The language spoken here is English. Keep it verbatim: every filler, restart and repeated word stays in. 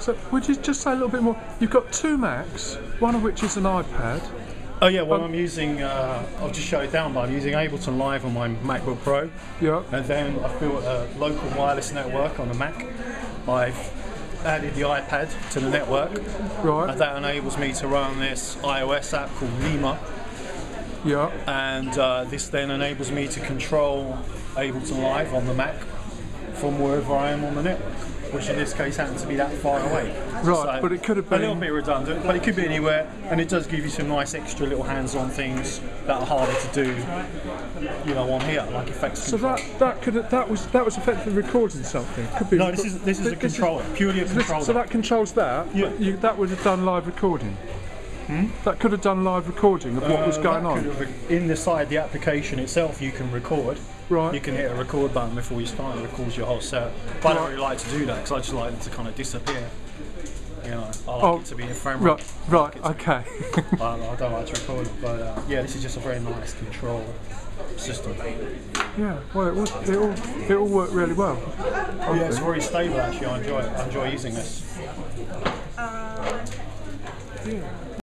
So would you just say a little bit more? You've got two Macs, one of which is an iPad. Oh yeah, well um, I'm using, uh, I'll just shut it down, but I'm using Ableton Live on my MacBook Pro. Yeah. And then I've built a local wireless network on the Mac. I've added the iPad to the network. Right. And that enables me to run this iOS app called Lima. Yeah. And uh, this then enables me to control Ableton Live on the Mac from wherever I am on the network, which in this case happens to be that far away. Right, so but it could have been... a little bit redundant, but it could be anywhere, and it does give you some nice extra little hands-on things that are harder to do, you know, on here, like effects control. So that, that, could have, that, was, that was effectively recording something? Could be no, this is, this is this a controller, is, purely a controller. This, so that controls that, yeah. But you, that would have done live recording? Hmm? That could have done live recording of what uh, was going on? In the side, the application itself, you can record. Right. You can hit a record button before you start, it records your whole set. But right. I don't really like to do that because I just like it to kind of disappear. You know, I like oh, it to be in frame rate. Right, right, okay. But I don't like to record it, but uh, yeah, this is just a very nice control system. Yeah, well, it, was, it, all, it all worked really well. Oh, yeah, it's very stable actually, I enjoy it. I enjoy using this. Yeah.